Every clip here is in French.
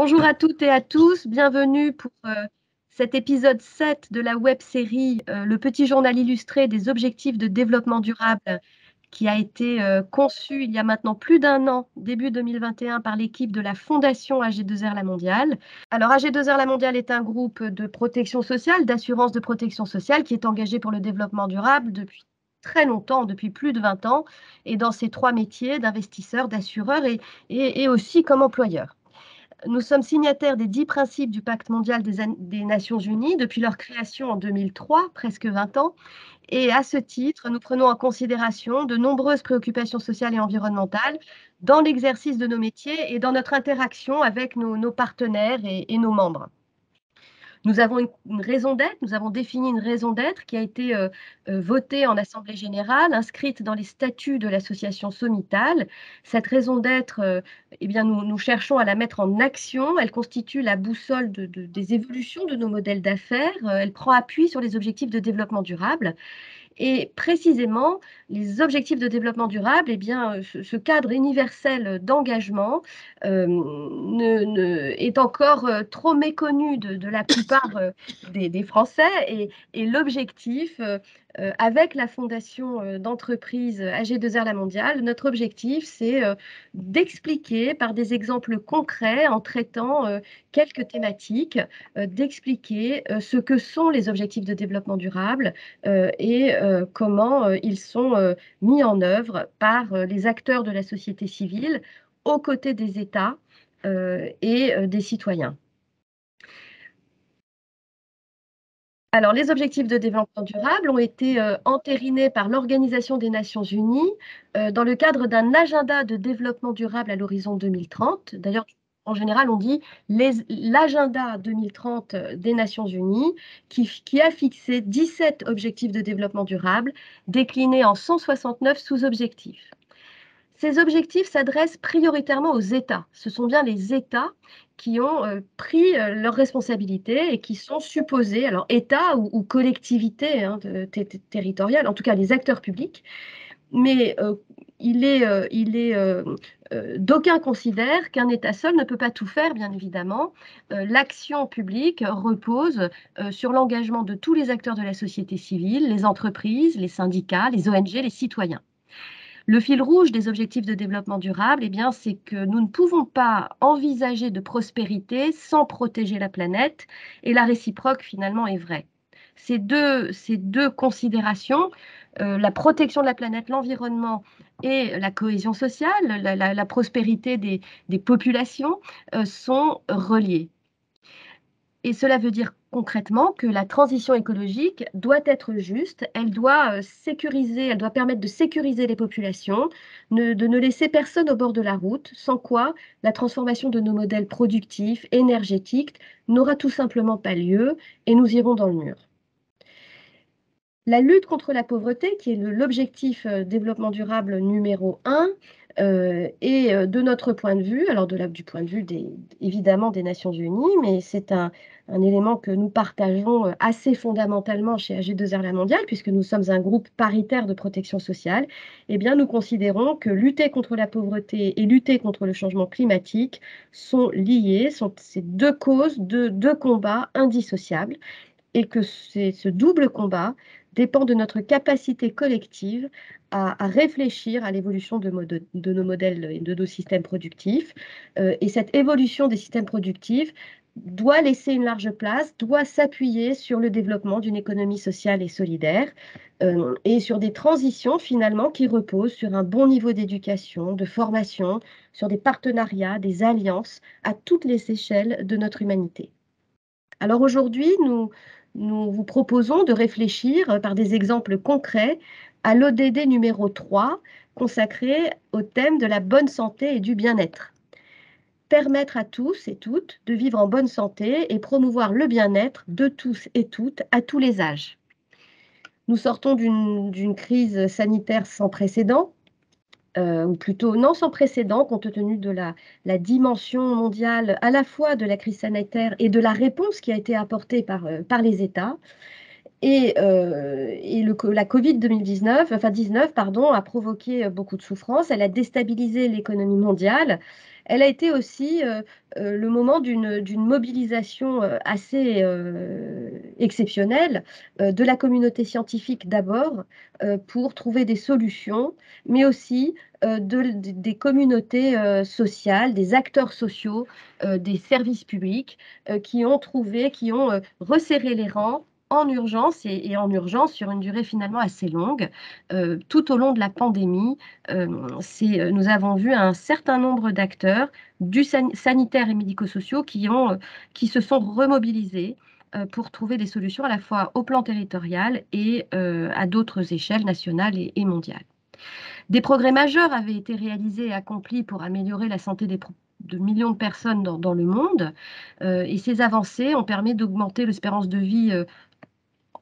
Bonjour à toutes et à tous, bienvenue pour cet épisode 7 de la web-série Le Petit Journal Illustré des Objectifs de Développement Durable qui a été conçu il y a maintenant plus d'un an, début 2021, par l'équipe de la Fondation AG2R La Mondiale. Alors AG2R La Mondiale est un groupe de protection sociale, d'assurance de protection sociale qui est engagé pour le développement durable depuis très longtemps, depuis plus de 20 ans, et dans ces trois métiers d'investisseur, d'assureur et aussi comme employeur. Nous sommes signataires des 10 principes du Pacte mondial des Nations unies depuis leur création en 2003, presque 20 ans. Et à ce titre, nous prenons en considération de nombreuses préoccupations sociales et environnementales dans l'exercice de nos métiers et dans notre interaction avec nos partenaires et nos membres. Nous avons une raison d'être, nous avons défini une raison d'être qui a été votée en Assemblée générale, inscrite dans les statuts de l'association SOMITAL. Cette raison d'être, nous cherchons à la mettre en action. Elle constitue la boussole des évolutions de nos modèles d'affaires. Elle prend appui sur les objectifs de développement durable. Et précisément, les objectifs de développement durable, ce cadre universel d'engagement est encore trop méconnu de la plupart des Français. Et l'objectif, avec la fondation d'entreprise AG2R La Mondiale, notre objectif, c'est d'expliquer par des exemples concrets, en traitant quelques thématiques, d'expliquer ce que sont les objectifs de développement durable et comment ils sont mis en œuvre par les acteurs de la société civile aux côtés des États et des citoyens. Alors, les objectifs de développement durable ont été entérinés par l'Organisation des Nations unies dans le cadre d'un agenda de développement durable à l'horizon 2030. D'ailleurs, en général, on dit l'agenda 2030 des Nations unies qui a fixé 17 objectifs de développement durable déclinés en 169 sous-objectifs. Ces objectifs s'adressent prioritairement aux États. Ce sont bien les États qui ont pris leurs responsabilités et qui sont supposés, alors États ou collectivités territoriales, en tout cas les acteurs publics, mais d'aucuns considèrent qu'un État seul ne peut pas tout faire, bien évidemment. L'action publique repose sur l'engagement de tous les acteurs de la société civile, les entreprises, les syndicats, les ONG, les citoyens. Le fil rouge des objectifs de développement durable, c'est que nous ne pouvons pas envisager de prospérité sans protéger la planète, et la réciproque finalement est vraie. Ces deux considérations, la protection de la planète, l'environnement et la cohésion sociale, la prospérité des populations, sont reliées. Et cela veut dire concrètement que la transition écologique doit être juste, elle doit sécuriser, elle doit permettre de sécuriser les populations, de ne laisser personne au bord de la route, sans quoi la transformation de nos modèles productifs, énergétiques, n'aura tout simplement pas lieu et nous irons dans le mur. La lutte contre la pauvreté, qui est l'objectif développement durable numéro 1, et de notre point de vue, alors du point de vue évidemment des Nations Unies, mais c'est un élément que nous partageons assez fondamentalement chez AG2R La Mondiale, puisque nous sommes un groupe paritaire de protection sociale, nous considérons que lutter contre la pauvreté et lutter contre le changement climatique sont liés, c'est deux causes, deux combats indissociables, et que ce double combat dépend de notre capacité collective à réfléchir à l'évolution de nos modèles et de nos systèmes productifs. Et cette évolution des systèmes productifs doit laisser une large place, doit s'appuyer sur le développement d'une économie sociale et solidaire et sur des transitions finalement qui reposent sur un bon niveau d'éducation, de formation, sur des partenariats, des alliances à toutes les échelles de notre humanité. Alors aujourd'hui, nous vous proposons de réfléchir par des exemples concrets à l'ODD numéro 3 consacré au thème de la bonne santé et du bien-être. Permettre à tous et toutes de vivre en bonne santé et promouvoir le bien-être de tous et toutes à tous les âges. Nous sortons d'une crise sanitaire sans précédent, ou plutôt non sans précédent, compte tenu de la dimension mondiale à la fois de la crise sanitaire et de la réponse qui a été apportée par les États. Et la Covid-19 a provoqué beaucoup de souffrances, elle a déstabilisé l'économie mondiale, Elle a été aussi le moment d'une mobilisation assez exceptionnelle de la communauté scientifique d'abord pour trouver des solutions, mais aussi des communautés sociales, des acteurs sociaux, des services publics qui ont resserré les rangs en urgence et en urgence sur une durée finalement assez longue. Tout au long de la pandémie, nous avons vu un certain nombre d'acteurs du sanitaire et médico-sociaux qui se sont remobilisés pour trouver des solutions à la fois au plan territorial et à d'autres échelles nationales et mondiales. Des progrès majeurs avaient été réalisés et accomplis pour améliorer la santé de millions de personnes dans le monde, et ces avancées ont permis d'augmenter l'espérance de vie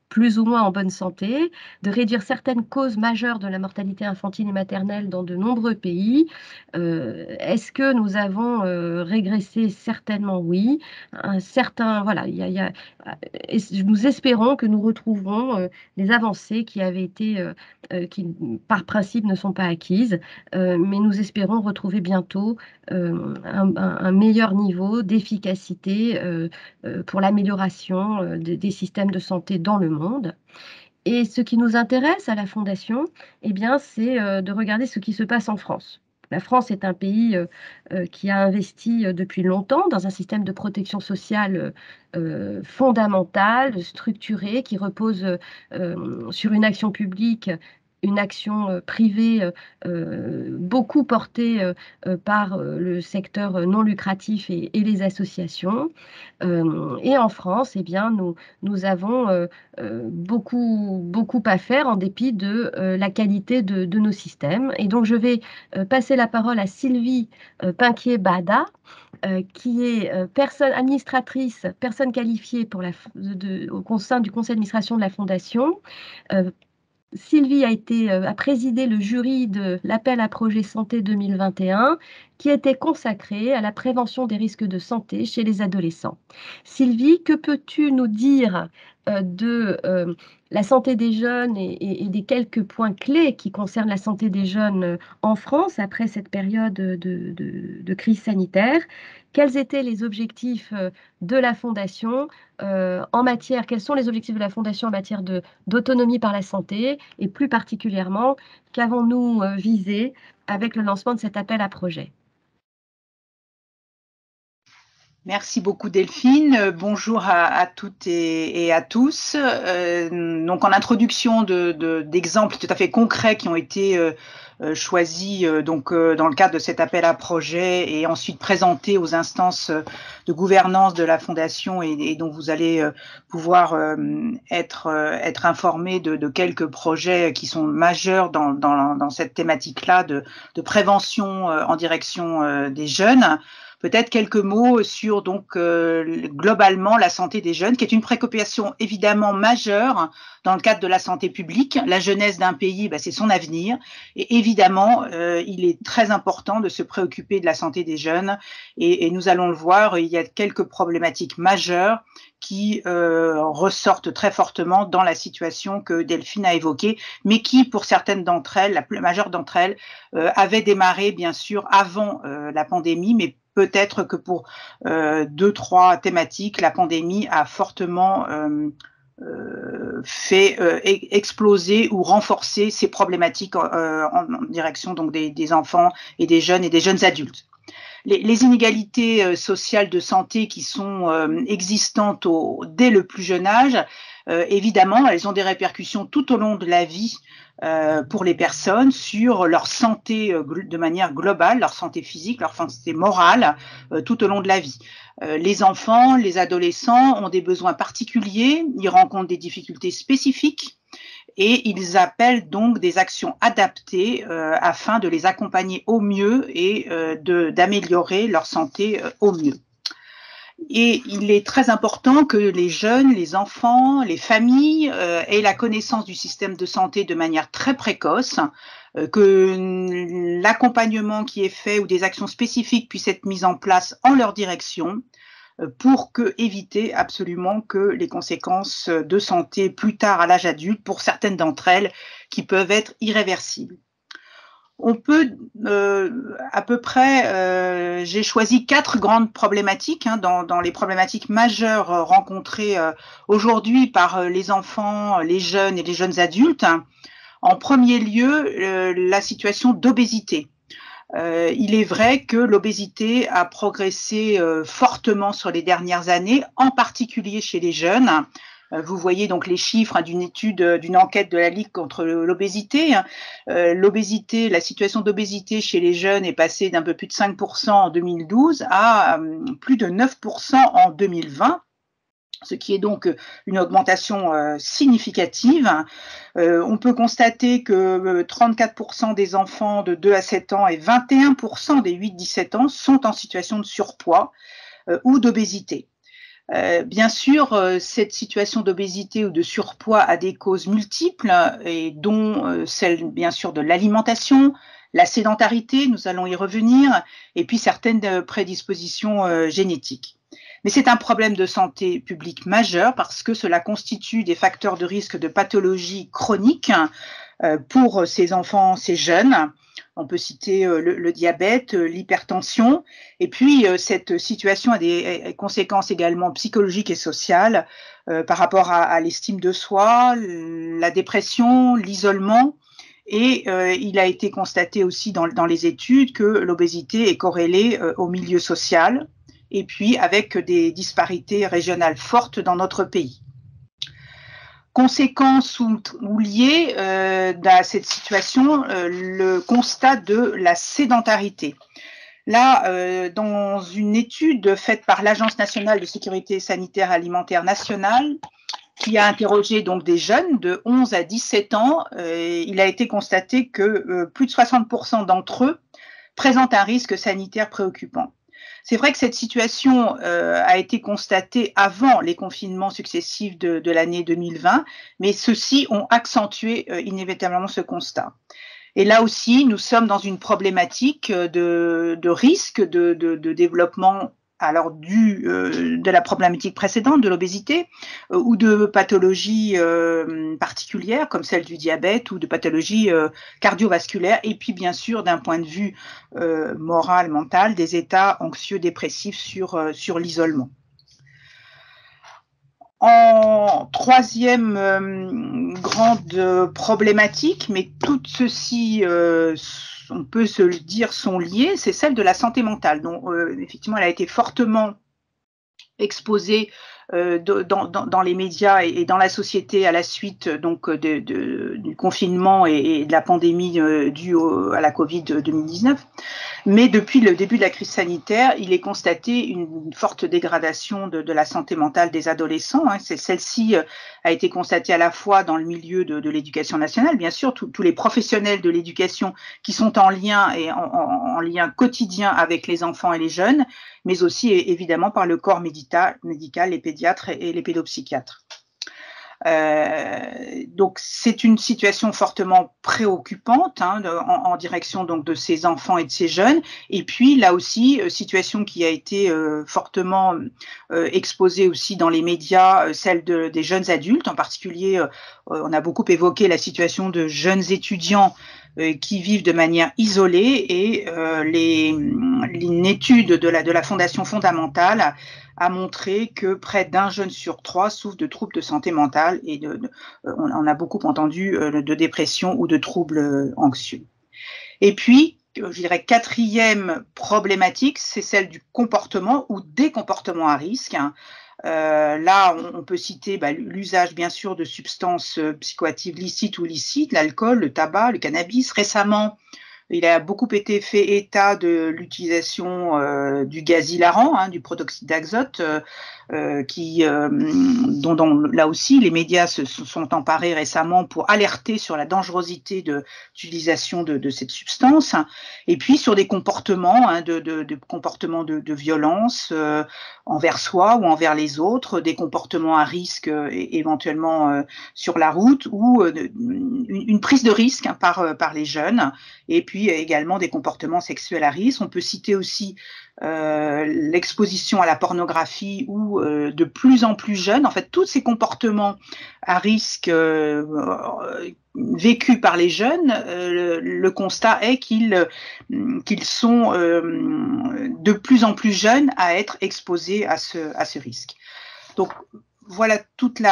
plus ou moins en bonne santé, de réduire certaines causes majeures de la mortalité infantile et maternelle dans de nombreux pays. Est-ce que nous avons régressé? Certainement oui. Nous espérons que nous retrouverons les avancées qui avaient été, qui par principe ne sont pas acquises, mais nous espérons retrouver bientôt un meilleur niveau d'efficacité pour l'amélioration des systèmes de santé dans le monde. Et ce qui nous intéresse à la Fondation, eh bien, c'est de regarder ce qui se passe en France. La France est un pays qui a investi depuis longtemps dans un système de protection sociale fondamental, structuré, qui repose sur une action publique, une action privée beaucoup portée par le secteur non lucratif et les associations. Et en France, eh bien, nous avons beaucoup à faire en dépit de la qualité de nos systèmes. Et donc, je vais passer la parole à Sylvie Pinquier-Bada, qui est personne administratrice, personne qualifiée au sein du conseil d'administration de la Fondation. Sylvie a présidé le jury de l'appel à projet santé 2021 qui était consacré à la prévention des risques de santé chez les adolescents. Sylvie, que peux-tu nous dire de la santé des jeunes et des quelques points clés qui concernent la santé des jeunes en France après cette période de crise sanitaire? Quels étaient les objectifs de la Fondation quels sont les objectifs de la Fondation en matière d'autonomie par la santé? Et plus particulièrement, qu'avons-nous visé avec le lancement de cet appel à projet? Merci beaucoup Delphine, bonjour à toutes et à tous. Donc en introduction d'exemples tout à fait concrets qui ont été choisis dans le cadre de cet appel à projet et ensuite présentés aux instances de gouvernance de la Fondation et dont vous allez pouvoir être informés de quelques projets qui sont majeurs dans cette thématique-là de prévention en direction des jeunes. Peut-être quelques mots sur globalement la santé des jeunes, qui est une préoccupation évidemment majeure dans le cadre de la santé publique. La jeunesse d'un pays, c'est son avenir. Et évidemment, il est très important de se préoccuper de la santé des jeunes. Et nous allons le voir, il y a quelques problématiques majeures qui ressortent très fortement dans la situation que Delphine a évoquée, mais qui, pour certaines d'entre elles, la majeure d'entre elles, avaient démarré, bien sûr, avant la pandémie, mais peut-être que pour deux, trois thématiques, la pandémie a fortement fait exploser ou renforcer ces problématiques en direction des enfants et des jeunes adultes. Les inégalités sociales de santé qui sont existantes dès le plus jeune âge, évidemment, elles ont des répercussions tout au long de la vie pour les personnes sur leur santé de manière globale, leur santé physique, leur santé morale tout au long de la vie. Les enfants, les adolescents ont des besoins particuliers, ils rencontrent des difficultés spécifiques et ils appellent donc des actions adaptées afin de les accompagner au mieux et d'améliorer leur santé au mieux. Et il est très important que les jeunes, les enfants, les familles aient la connaissance du système de santé de manière très précoce, que l'accompagnement qui est fait ou des actions spécifiques puissent être mises en place en leur direction pour éviter absolument que les conséquences de santé plus tard à l'âge adulte, pour certaines d'entre elles, qui peuvent être irréversibles. on peut à peu près, j'ai choisi 4 grandes problématiques hein, dans les problématiques majeures rencontrées aujourd'hui par les enfants, les jeunes et les jeunes adultes. En premier lieu, la situation d'obésité. Il est vrai que l'obésité a progressé fortement sur les dernières années, en particulier chez les jeunes. Vous voyez donc les chiffres d'une enquête de la Ligue contre l'obésité. L'obésité, la situation d'obésité chez les jeunes est passée d'un peu plus de 5% en 2012 à plus de 9% en 2020. Ce qui est donc une augmentation significative. On peut constater que 34% des enfants de 2 à 7 ans et 21% des 8-17 ans sont en situation de surpoids ou d'obésité. Bien sûr, cette situation d'obésité ou de surpoids a des causes multiples, et dont celle bien sûr de l'alimentation, la sédentarité, nous allons y revenir, et puis certaines prédispositions génétiques. Mais c'est un problème de santé publique majeur parce que cela constitue des facteurs de risque de pathologie chronique pour ces enfants, ces jeunes. On peut citer le diabète, l'hypertension, et puis cette situation a des conséquences également psychologiques et sociales par rapport à l'estime de soi, la dépression, l'isolement, et il a été constaté aussi dans les études que l'obésité est corrélée au milieu social, et puis avec des disparités régionales fortes dans notre pays. Conséquence ou liée à cette situation, le constat de la sédentarité. Là, dans une étude faite par l'Agence nationale de sécurité sanitaire alimentaire nationale, qui a interrogé donc des jeunes de 11 à 17 ans, il a été constaté que plus de 60% d'entre eux présentent un risque sanitaire préoccupant. C'est vrai que cette situation a été constatée avant les confinements successifs de l'année 2020, mais ceux-ci ont accentué inévitablement ce constat. Et là aussi, nous sommes dans une problématique de risque de développement alors de la problématique précédente, de l'obésité, ou de pathologies particulières comme celle du diabète ou de pathologies cardiovasculaires, et puis bien sûr d'un point de vue moral, mental, des états anxieux, dépressifs sur l'isolement. En troisième grande problématique, mais toutes ceci on peut se le dire, sont liées, c'est celle de la santé mentale, dont effectivement elle a été fortement exposée dans les médias et dans la société à la suite donc, du confinement et de la pandémie due à la Covid-19. Mais depuis le début de la crise sanitaire, il est constaté une forte dégradation de la santé mentale des adolescents. Hein. Celle-ci a été constatée à la fois dans le milieu de l'éducation nationale, bien sûr, tous les professionnels de l'éducation qui sont en lien et en lien quotidien avec les enfants et les jeunes, mais aussi évidemment par le corps médical, les pédiatres et les pédopsychiatres. Donc c'est une situation fortement préoccupante hein, en direction donc de ces enfants et de ces jeunes, et puis là aussi situation qui a été fortement exposée aussi dans les médias, celle des jeunes adultes en particulier. On a beaucoup évoqué la situation de jeunes étudiants qui vivent de manière isolée, et une étude de la Fondation Fondamentale a montré que près d'un jeune sur 3 souffre de troubles de santé mentale, et on a beaucoup entendu de dépression ou de troubles anxieux. Et puis, je dirais, quatrième problématique, c'est celle du comportement ou des comportements à risque. Hein. Là, on peut citer l'usage, bien sûr, de substances psychoactives licites ou illicites, l'alcool, le tabac, le cannabis. Récemment, il a beaucoup été fait état de l'utilisation du gaz hilarant, hein, du protoxyde d'azote, dont là aussi les médias se sont emparés récemment pour alerter sur la dangerosité de l'utilisation de cette substance, et puis sur des comportements, hein, comportements de violence envers soi ou envers les autres, des comportements à risque éventuellement sur la route, ou une prise de risque hein, par les jeunes, et puis puis également des comportements sexuels à risque. On peut citer aussi l'exposition à la pornographie ou de plus en plus jeune. En fait, tous ces comportements à risque vécus par les jeunes, le constat est qu'ils sont de plus en plus jeunes à être exposés à ce risque. Donc, voilà toutes les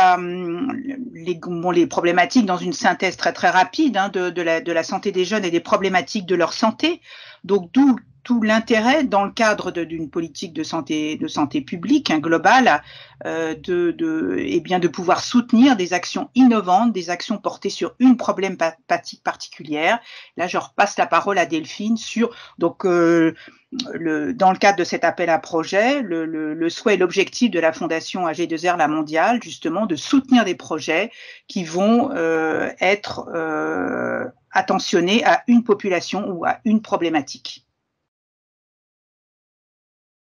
problématiques dans une synthèse très très rapide hein, de la santé des jeunes et des problématiques de leur santé. Donc d'où tout l'intérêt dans le cadre d'une politique de santé publique hein, globale de pouvoir soutenir des actions innovantes, des actions portées sur une problématique particulière. Là, je repasse la parole à Delphine sur donc dans le cadre de cet appel à projet, le souhait et l'objectif de la Fondation AG2R La Mondiale, justement, de soutenir des projets qui vont être attentionnés à une population ou à une problématique.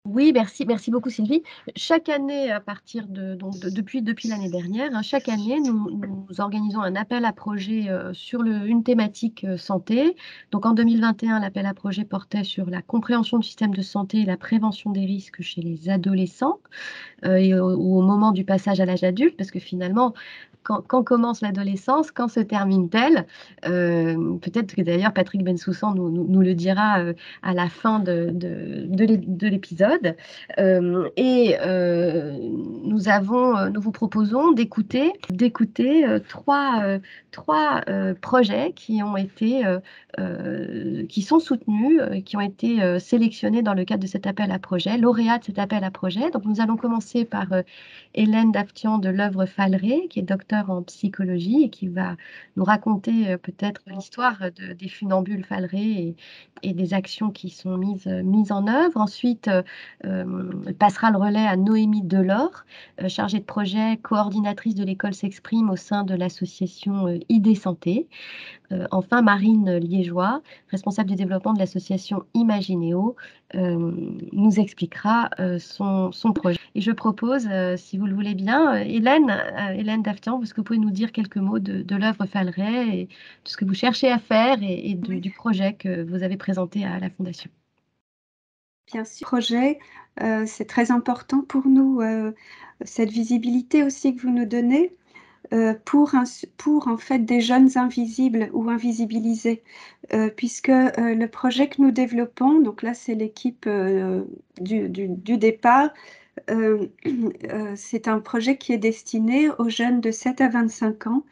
Oui, merci beaucoup Sylvie. Chaque année, à partir depuis l'année dernière, hein, chaque année, nous organisons un appel à projet sur une thématique santé. Donc en 2021, l'appel à projet portait sur la compréhension du système de santé et la prévention des risques chez les adolescents et au moment du passage à l'âge adulte, parce que finalement, quand commence l'adolescence, quand se termine-t-elle? Peut-être que d'ailleurs Patrick Bensoussan nous le dira à la fin de l'épisode. Nous vous proposons d'écouter trois projets qui sont soutenus, qui ont été sélectionnés dans le cadre de cet appel à projet, lauréat de cet appel à projet. Donc nous allons commencer par Hélène Daftian de l'œuvre Falret, qui est docteur en psychologie et qui va nous raconter peut-être l'histoire des funambules Falret et des actions qui sont mises en œuvre. Ensuite, passera le relais à Noémie Delors, chargée de projet, coordinatrice de l'école S'Exprime au sein de l'association ID Santé. Enfin, Marine Liégeois, responsable du développement de l'association Imagineo, nous expliquera son projet. Et je propose, si vous le voulez bien, Hélène Daftian, est-ce que vous pouvez nous dire quelques mots de l'œuvre Falret et de ce que vous cherchez à faire et du projet que vous avez présenté à la Fondation? Bien sûr, projet, c'est très important pour nous, cette visibilité aussi que vous nous donnez. Pour en fait des jeunes invisibles ou invisibilisés, puisque le projet que nous développons, donc là c'est l'équipe du départ, c'est un projet qui est destiné aux jeunes de 7 à 25 ans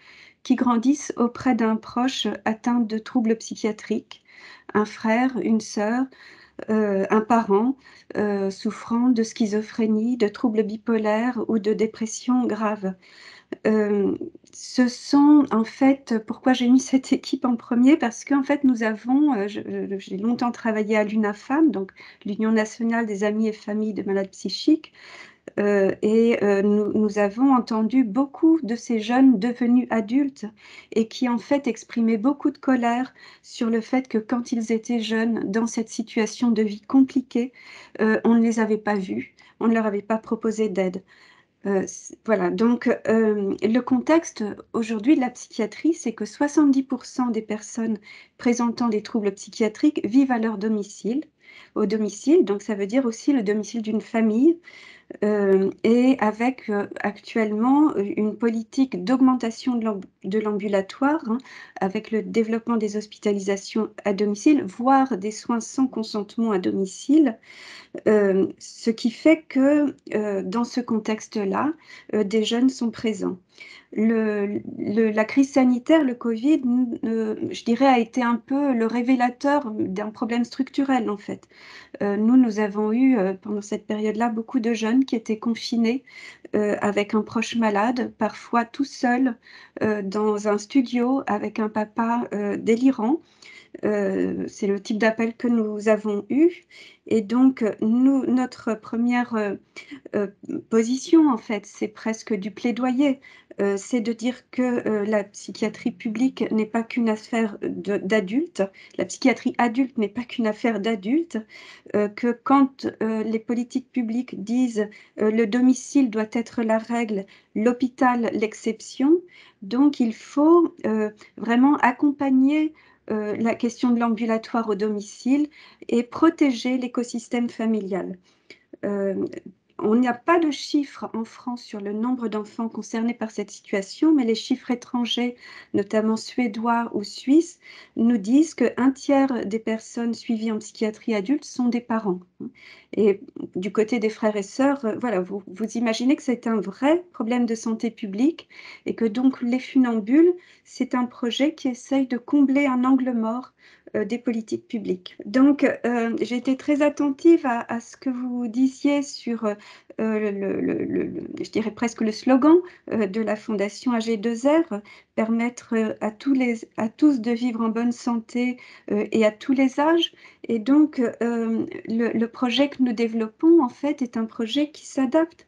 qui grandissent auprès d'un proche atteint de troubles psychiatriques, un frère, une sœur, un parent souffrant de schizophrénie, de troubles bipolaires ou de dépression grave. Ce sont en fait, pourquoi j'ai mis cette équipe en premier, parce qu'en fait nous avons, j'ai longtemps travaillé à l'UNAFAM, donc l'Union nationale des amis et familles de malades psychiques, nous avons entendu beaucoup de ces jeunes devenus adultes et qui en fait exprimaient beaucoup de colère sur le fait que quand ils étaient jeunes, dans cette situation de vie compliquée, on ne les avait pas vus, on ne leur avait pas proposé d'aide. Voilà, donc le contexte aujourd'hui de la psychiatrie, c'est que 70% des personnes présentant des troubles psychiatriques vivent à leur domicile, donc ça veut dire aussi le domicile d'une famille, et avec actuellement une politique d'augmentation de l'ambulatoire, hein, avec le développement des hospitalisations à domicile, voire des soins sans consentement à domicile, ce qui fait que dans ce contexte-là, des jeunes sont présents. La crise sanitaire, le Covid, je dirais, a été un peu le révélateur d'un problème structurel en fait. Nous avons eu pendant cette période-là beaucoup de jeunes qui étaient confinés avec un proche malade, parfois tout seul dans un studio avec un papa délirant. C'est le type d'appel que nous avons eu. Et donc, notre première position, en fait, c'est presque du plaidoyer. C'est de dire que la psychiatrie publique n'est pas qu'une affaire d'adultes, la psychiatrie adulte n'est pas qu'une affaire d'adultes, que quand les politiques publiques disent le domicile doit être la règle, l'hôpital l'exception, donc il faut vraiment accompagner la question de l'ambulatoire au domicile et protéger l'écosystème familial. On n'a pas de chiffres en France sur le nombre d'enfants concernés par cette situation, mais les chiffres étrangers, notamment suédois ou suisses, nous disent qu'un tiers des personnes suivies en psychiatrie adulte sont des parents. Et du côté des frères et sœurs, voilà, vous imaginez que c'est un vrai problème de santé publique et que donc les funambules, c'est un projet qui essaye de combler un angle mort des politiques publiques. Donc, j'ai été très attentive à ce que vous disiez sur, je dirais presque le slogan de la Fondation AG2R, permettre à tous de vivre en bonne santé et à tous les âges. Et donc, le projet que nous développons, en fait, est un projet qui s'adapte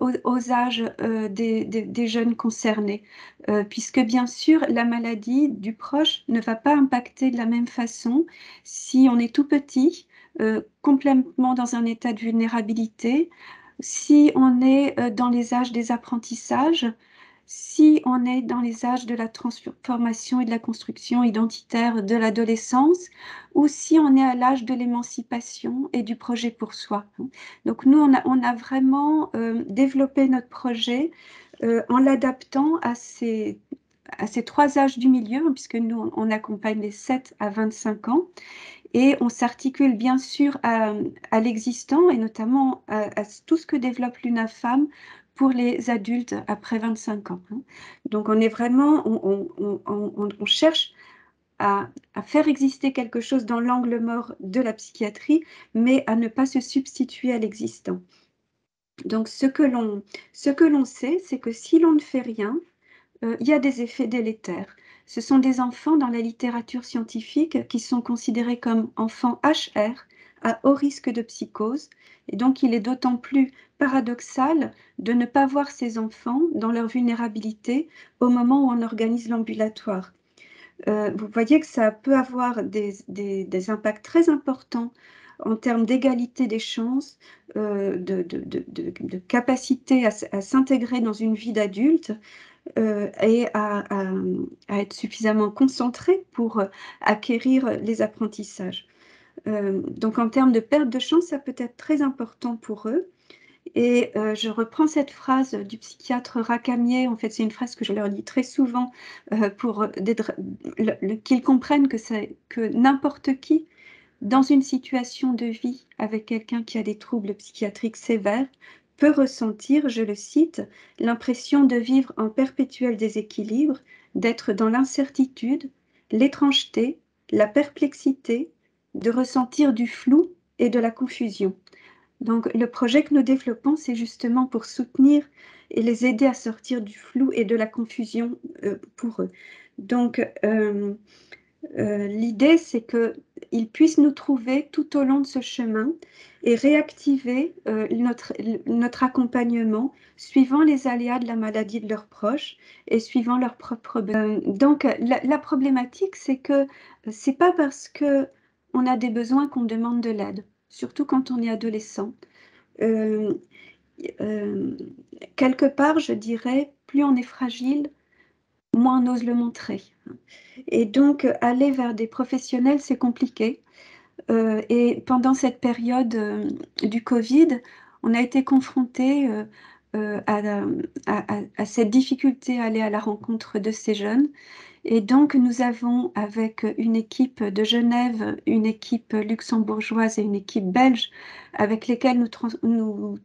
aux âges des jeunes concernés, puisque bien sûr la maladie du proche ne va pas impacter de la même façon si on est tout petit, complètement dans un état de vulnérabilité, si on est dans les âges des apprentissages, si on est dans les âges de la transformation et de la construction identitaire de l'adolescence, ou si on est à l'âge de l'émancipation et du projet pour soi. Donc nous, on a vraiment développé notre projet en l'adaptant à ces trois âges du milieu, puisque nous, on accompagne les 7 à 25 ans. Et on s'articule bien sûr à l'existant et notamment à tout ce que développe l'UNAFAM pour les adultes après 25 ans. Donc on est vraiment, on cherche à faire exister quelque chose dans l'angle mort de la psychiatrie, mais à ne pas se substituer à l'existant. Donc ce que l'on sait, c'est que si l'on ne fait rien, il y a des effets délétères. Ce sont des enfants dans la littérature scientifique qui sont considérés comme enfants HR, à haut risque de psychose, et donc il est d'autant plus paradoxal de ne pas voir ces enfants dans leur vulnérabilité au moment où on organise l'ambulatoire. Vous voyez que ça peut avoir des impacts très importants en termes d'égalité des chances, de capacité à s'intégrer dans une vie d'adulte, et à être suffisamment concentré pour acquérir les apprentissages. Donc en termes de perte de chance, ça peut être très important pour eux. Et je reprends cette phrase du psychiatre Racamier, en fait c'est une phrase que je leur dis très souvent pour qu'ils comprennent que n'importe qui, dans une situation de vie avec quelqu'un qui a des troubles psychiatriques sévères, peut ressentir, je le cite, l'impression de vivre en perpétuel déséquilibre, d'être dans l'incertitude, l'étrangeté, la perplexité, de ressentir du flou et de la confusion. Donc le projet que nous développons, c'est justement pour soutenir et les aider à sortir du flou et de la confusion pour eux. Donc l'idée, c'est qu'ils puissent nous trouver tout au long de ce chemin et réactiver notre accompagnement suivant les aléas de la maladie de leurs proches et suivant leurs propres besoins. Donc la problématique, c'est que c'est pas parce que on a des besoins qu'on demande de l'aide, surtout quand on est adolescent. Quelque part, je dirais, plus on est fragile, moins on ose le montrer. Et donc, aller vers des professionnels, c'est compliqué. Et pendant cette période du Covid, on a été confrontés à cette difficulté à aller à la rencontre de ces jeunes. Et donc, nous avons, avec une équipe de Genève, une équipe luxembourgeoise et une équipe belge, avec lesquelles nous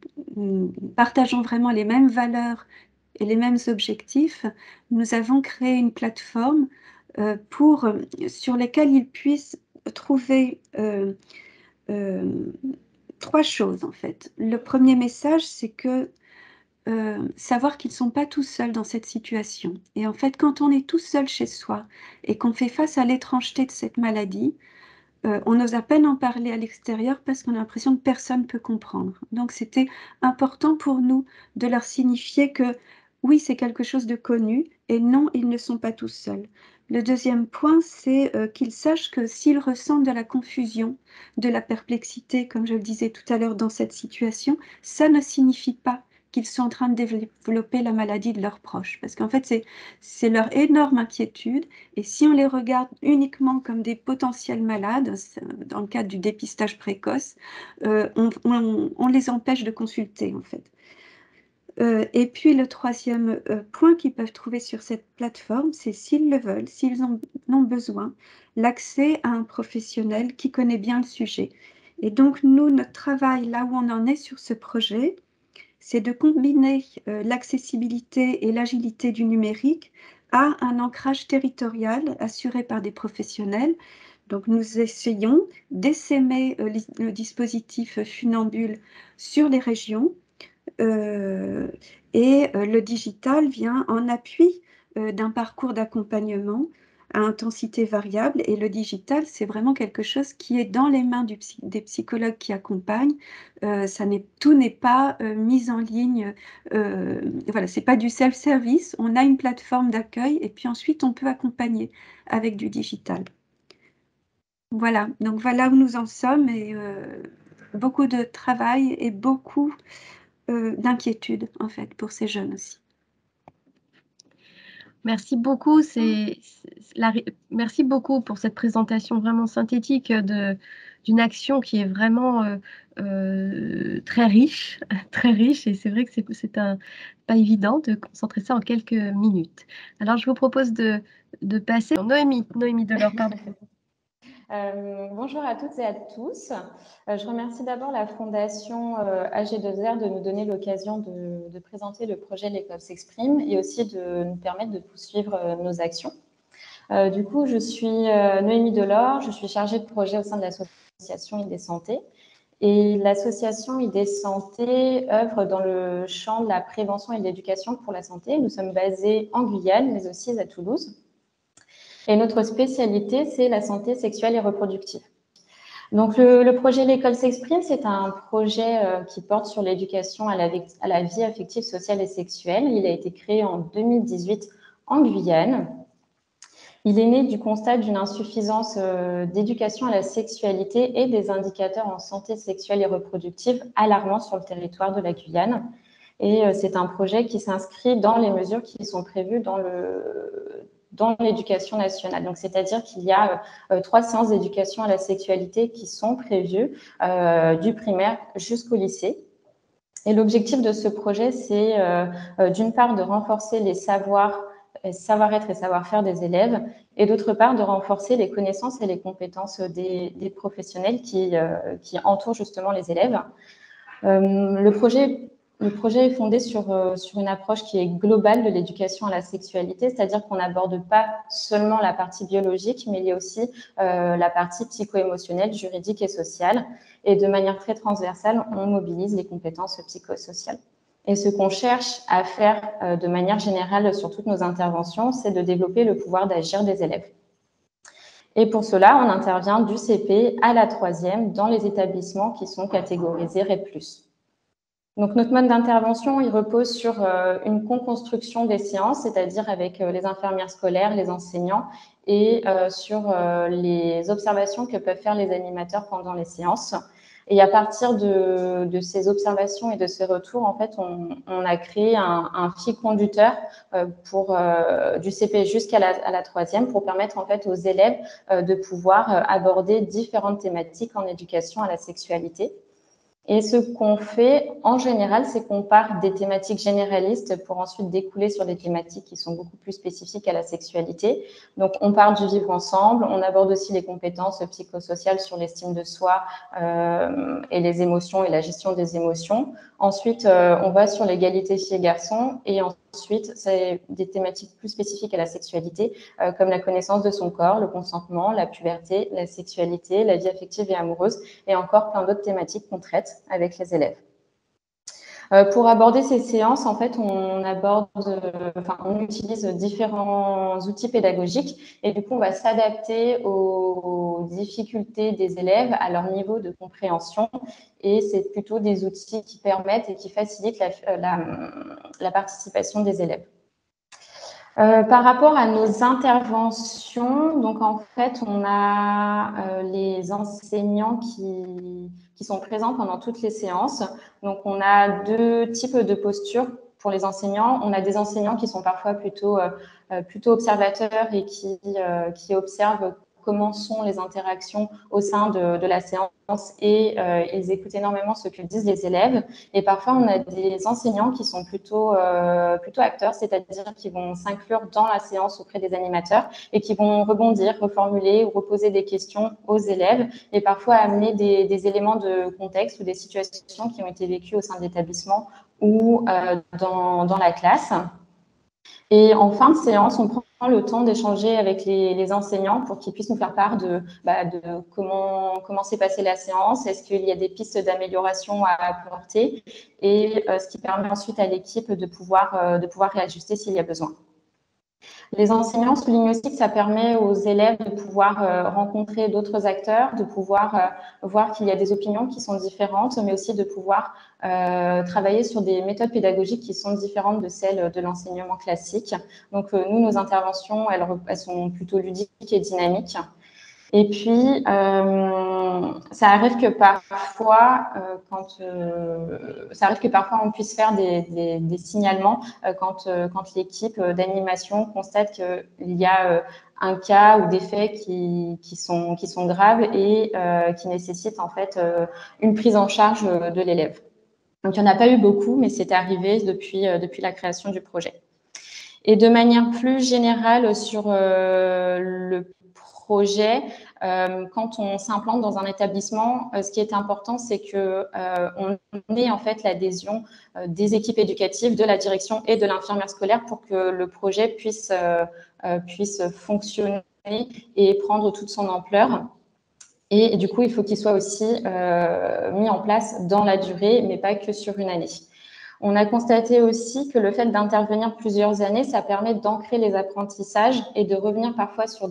partageons vraiment les mêmes valeurs et les mêmes objectifs, nous avons créé une plateforme sur laquelle ils puissent trouver trois choses, en fait. Le premier message, c'est que savoir qu'ils ne sont pas tout seuls dans cette situation. Et en fait, quand on est tout seul chez soi et qu'on fait face à l'étrangeté de cette maladie, on ose à peine en parler à l'extérieur parce qu'on a l'impression que personne ne peut comprendre. Donc c'était important pour nous de leur signifier que oui, c'est quelque chose de connu et non, ils ne sont pas tout seuls. Le deuxième point, c'est qu'ils sachent que s'ils ressentent de la confusion, de la perplexité, comme je le disais tout à l'heure dans cette situation, ça ne signifie pas qu'ils sont en train de développer la maladie de leurs proches. Parce qu'en fait, c'est leur énorme inquiétude. Et si on les regarde uniquement comme des potentiels malades, dans le cadre du dépistage précoce, on les empêche de consulter, en fait. Et puis le troisième point qu'ils peuvent trouver sur cette plateforme, c'est s'ils le veulent, s'ils en ont besoin, l'accès à un professionnel qui connaît bien le sujet. Et donc nous, notre travail, là où on en est sur ce projet, c'est de combiner l'accessibilité et l'agilité du numérique à un ancrage territorial assuré par des professionnels. Donc nous essayons d'essaimer le dispositif Funambule sur les régions. Le digital vient en appui d'un parcours d'accompagnement à intensité variable, et le digital, c'est vraiment quelque chose qui est dans les mains des psychologues qui accompagnent. Tout n'est pas mis en ligne, voilà, c'est pas du self-service, on a une plateforme d'accueil et puis ensuite on peut accompagner avec du digital. Voilà, donc voilà où nous en sommes, et beaucoup de travail et beaucoup d'inquiétude, en fait, pour ces jeunes aussi. Merci beaucoup, merci beaucoup pour cette présentation vraiment synthétique d'une action qui est vraiment très riche, et c'est vrai que c'est pas évident de concentrer ça en quelques minutes. Alors, je vous propose de passer... Noémie Delors, pardon. Bonjour à toutes et à tous. Je remercie d'abord la Fondation AG2R de nous donner l'occasion de présenter le projet L'École S'Exprime et aussi de nous permettre de poursuivre nos actions. Du coup, je suis Noémie Delors, je suis chargée de projet au sein de l'association ID Santé. Et l'association ID Santé œuvre dans le champ de la prévention et de l'éducation pour la santé. Nous sommes basés en Guyane, mais aussi à Toulouse. Et notre spécialité, c'est la santé sexuelle et reproductive. Donc, le projet L'École S'Exprime, c'est un projet qui porte sur l'éducation à la vie affective, sociale et sexuelle. Il a été créé en 2018 en Guyane. Il est né du constat d'une insuffisance d'éducation à la sexualité et des indicateurs en santé sexuelle et reproductive alarmants sur le territoire de la Guyane. Et c'est un projet qui s'inscrit dans les mesures qui sont prévues dans l'éducation nationale. Donc, c'est-à-dire qu'il y a 3 séances d'éducation à la sexualité qui sont prévues du primaire jusqu'au lycée. Et l'objectif de ce projet, c'est d'une part de renforcer les savoir-être et savoir-faire des élèves, et d'autre part de renforcer les connaissances et les compétences des professionnels qui entourent justement les élèves. Le projet est fondé sur une approche qui est globale de l'éducation à la sexualité, c'est-à-dire qu'on n'aborde pas seulement la partie biologique, mais il y a aussi la partie psycho-émotionnelle, juridique et sociale. Et de manière très transversale, on mobilise les compétences psychosociales. Et ce qu'on cherche à faire de manière générale sur toutes nos interventions, c'est de développer le pouvoir d'agir des élèves. Et pour cela, on intervient du CP à la 3e dans les établissements qui sont catégorisés REP+. Donc, notre mode d'intervention, il repose sur une co-construction des séances, c'est-à-dire avec les infirmières scolaires, les enseignants, et sur les observations que peuvent faire les animateurs pendant les séances. Et à partir de ces observations et de ces retours, en fait, on a créé un fil conducteur du CP jusqu'à la 3e pour permettre en fait aux élèves de pouvoir aborder différentes thématiques en éducation à la sexualité. Et ce qu'on fait en général, c'est qu'on part des thématiques généralistes pour ensuite découler sur des thématiques qui sont beaucoup plus spécifiques à la sexualité. Donc, on part du vivre ensemble, on aborde aussi les compétences psychosociales sur l'estime de soi et les émotions et la gestion des émotions. Ensuite, on va sur l'égalité filles et garçons, et ensuite, c'est des thématiques plus spécifiques à la sexualité comme la connaissance de son corps, le consentement, la puberté, la sexualité, la vie affective et amoureuse, et encore plein d'autres thématiques qu'on traite avec les élèves. Pour aborder ces séances, en fait, on utilise différents outils pédagogiques, et du coup, on va s'adapter aux difficultés des élèves, à leur niveau de compréhension, et c'est plutôt des outils qui permettent et qui facilitent la participation des élèves. Par rapport à nos interventions, donc en fait, on a les enseignants qui qui sont présents pendant toutes les séances. Donc, on a deux types de postures pour les enseignants. On a des enseignants qui sont parfois plutôt observateurs et qui observent comment sont les interactions au sein de la séance et ils écoutent énormément ce que disent les élèves. Et parfois, on a des enseignants qui sont plutôt acteurs, c'est-à-dire qui vont s'inclure dans la séance auprès des animateurs et qui vont rebondir, reformuler ou reposer des questions aux élèves et parfois amener des éléments de contexte ou des situations qui ont été vécues au sein de l'établissement ou dans la classe. Et en fin de séance, on prend le temps d'échanger avec les enseignants pour qu'ils puissent nous faire part de comment s'est passée la séance, est-ce qu'il y a des pistes d'amélioration à apporter, et ce qui permet ensuite à l'équipe de pouvoir réajuster s'il y a besoin. Les enseignants soulignent aussi que ça permet aux élèves de pouvoir rencontrer d'autres acteurs, de pouvoir voir qu'il y a des opinions qui sont différentes, mais aussi de pouvoir travailler sur des méthodes pédagogiques qui sont différentes de celles de l'enseignement classique. Donc, nous, nos interventions, elles sont plutôt ludiques et dynamiques. Et puis, ça arrive que parfois on puisse faire des signalements quand l'équipe d'animation constate qu'il y a un cas ou des faits qui sont graves et qui nécessitent en fait une prise en charge de l'élève. Donc, il n'y en a pas eu beaucoup, mais c'est arrivé depuis la création du projet. Et de manière plus générale sur le projet, quand on s'implante dans un établissement, ce qui est important, c'est que on ait en fait l'adhésion des équipes éducatives, de la direction et de l'infirmière scolaire pour que le projet puisse fonctionner et prendre toute son ampleur. Et du coup, il faut qu'il soit aussi mis en place dans la durée, mais pas que sur une année. On a constaté aussi que le fait d'intervenir plusieurs années, ça permet d'ancrer les apprentissages et de revenir parfois sur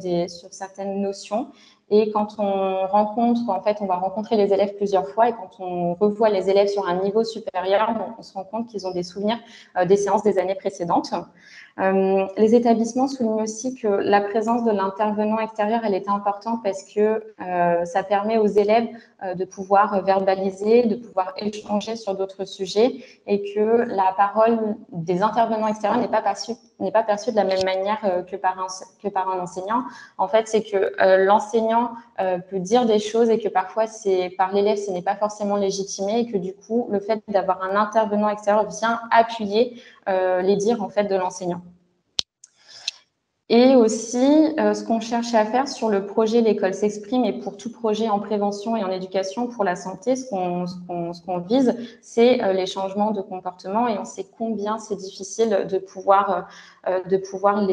certaines notions. Et quand on va rencontrer les élèves plusieurs fois et quand on revoit les élèves sur un niveau supérieur, on se rend compte qu'ils ont des souvenirs des séances des années précédentes. Les établissements soulignent aussi que la présence de l'intervenant extérieur, elle est importante parce que ça permet aux élèves de pouvoir verbaliser, de pouvoir échanger sur d'autres sujets et que la parole des intervenants extérieurs n'est pas perçue de la même manière que par un enseignant. En fait, c'est que l'enseignant peut dire des choses et que parfois, par l'élève, ce n'est pas forcément légitimé et que du coup, le fait d'avoir un intervenant extérieur vient appuyer les dires en fait, de l'enseignant. Et aussi, ce qu'on cherche à faire sur le projet L'École s'exprime et pour tout projet en prévention et en éducation pour la santé, ce qu'on vise, c'est les changements de comportement et on sait combien c'est difficile de pouvoir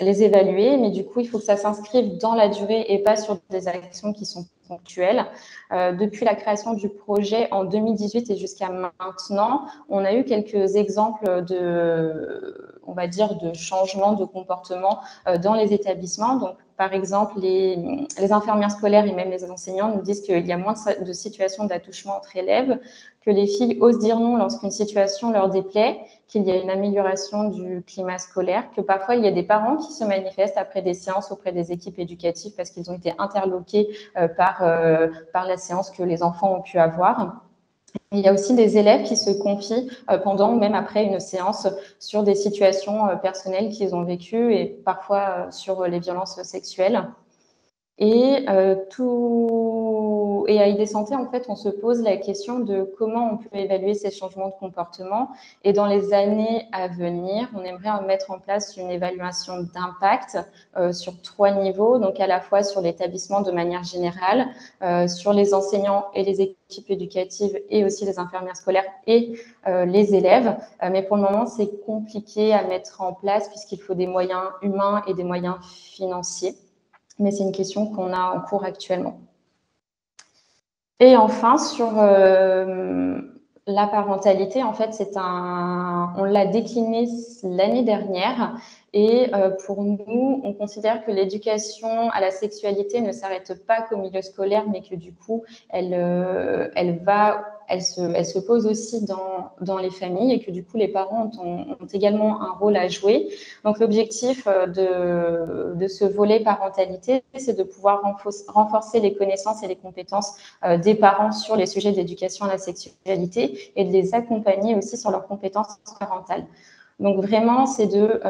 les évaluer, mais du coup, il faut que ça s'inscrive dans la durée et pas sur des actions qui sont ponctuelles. Depuis la création du projet en 2018 et jusqu'à maintenant, on a eu quelques exemples de changements de comportement dans les établissements. Donc, par exemple, les infirmières scolaires et même les enseignants nous disent qu'il y a moins de situations d'attouchement entre élèves, que les filles osent dire non lorsqu'une situation leur déplaît, qu'il y a une amélioration du climat scolaire, que parfois il y a des parents qui se manifestent après des séances auprès des équipes éducatives parce qu'ils ont été interloqués par la séance que les enfants ont pu avoir. Il y a aussi des élèves qui se confient pendant ou même après une séance sur des situations personnelles qu'ils ont vécues et parfois sur les violences sexuelles. Et à ID Santé, en fait, on se pose la question de comment on peut évaluer ces changements de comportement. Et dans les années à venir, on aimerait mettre en place une évaluation d'impact sur 3 niveaux, donc à la fois sur l'établissement de manière générale, sur les enseignants et les équipes éducatives et aussi les infirmières scolaires et les élèves. Mais pour le moment, c'est compliqué à mettre en place puisqu'il faut des moyens humains et des moyens financiers. Mais c'est une question qu'on a en cours actuellement. Et enfin, sur la parentalité, en fait, on l'a décliné l'année dernière. Et pour nous, on considère que l'éducation à la sexualité ne s'arrête pas qu'au milieu scolaire, mais que du coup, elle va elle se pose aussi dans les familles et que du coup, les parents ont également un rôle à jouer. Donc, l'objectif de ce volet parentalité, c'est de pouvoir renforcer les connaissances et les compétences des parents sur les sujets d'éducation à la sexualité et de les accompagner aussi sur leurs compétences parentales. Donc, vraiment, c'est de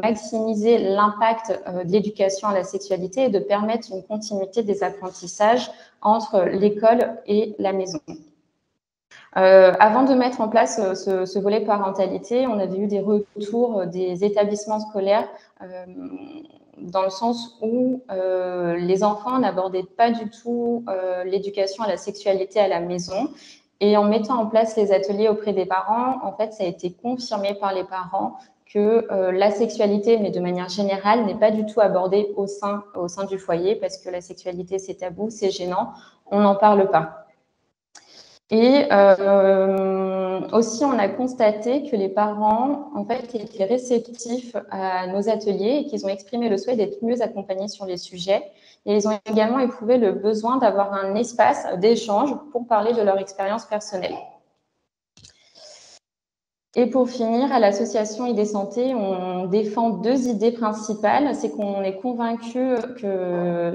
maximiser l'impact de l'éducation à la sexualité et de permettre une continuité des apprentissages entre l'école et la maison. Avant de mettre en place ce volet parentalité, on avait eu des retours des établissements scolaires dans le sens où les enfants n'abordaient pas du tout l'éducation à la sexualité à la maison. Et en mettant en place les ateliers auprès des parents, en fait, ça a été confirmé par les parents que la sexualité, mais de manière générale, n'est pas du tout abordée au sein du foyer parce que la sexualité, c'est tabou, c'est gênant, on n'en parle pas. Et aussi, on a constaté que les parents, en fait, étaient réceptifs à nos ateliers et qu'ils ont exprimé le souhait d'être mieux accompagnés sur les sujets. Et ils ont également éprouvé le besoin d'avoir un espace d'échange pour parler de leur expérience personnelle. Et pour finir, à l'association ID Santé, on défend deux idées principales. C'est qu'on est convaincu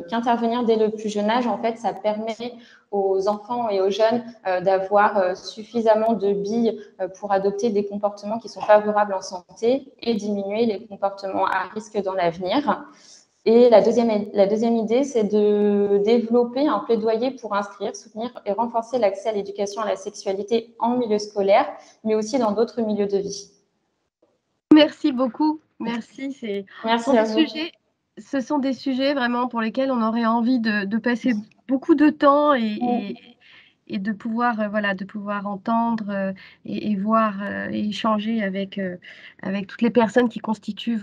qu'intervenir dès le plus jeune âge, en fait, ça permet aux enfants et aux jeunes d'avoir suffisamment de billes pour adopter des comportements qui sont favorables en santé et diminuer les comportements à risque dans l'avenir. Et la deuxième idée, c'est de développer un plaidoyer pour inscrire, soutenir et renforcer l'accès à l'éducation à la sexualité en milieu scolaire, mais aussi dans d'autres milieux de vie. Merci beaucoup. Merci. Ce sont des sujets vraiment pour lesquels on aurait envie de passer beaucoup de temps et de pouvoir, voilà, de pouvoir entendre et voir et échanger avec toutes les personnes qui constituent